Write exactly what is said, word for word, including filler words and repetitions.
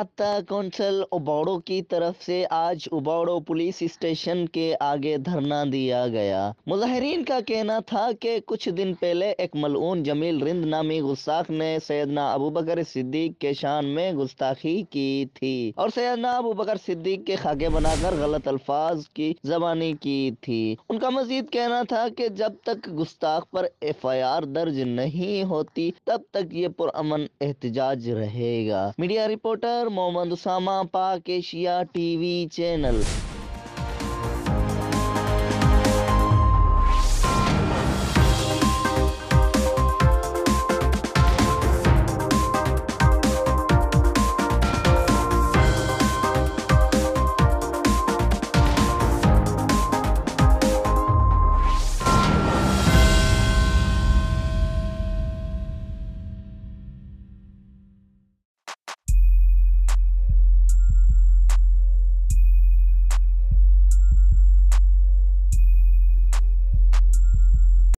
राबता काउंसिल उबाड़ो की तरफ से आज उबाड़ो पुलिस स्टेशन के आगे धरना दिया गया। मुजाहिरीन का कहना था कि कुछ दिन पहले एक मलून जमील रिंद नामी गुस्ताख ने सैयदना अबू बकर सिद्दीक़ के शान में गुस्ताखी की थी और सैयदना अबू बकर सिद्दीक़ के खाके बनाकर गलत अल्फाज की जबानी की थी। उनका मजीद कहना था कि जब तक गुस्ताख पर एफ आई आर दर्ज नहीं होती तब तक ये पुरअमन एहतजाज रहेगा। मीडिया रिपोर्टर मोहम्मद اسमा, पाक एशिया टीवी चैनल।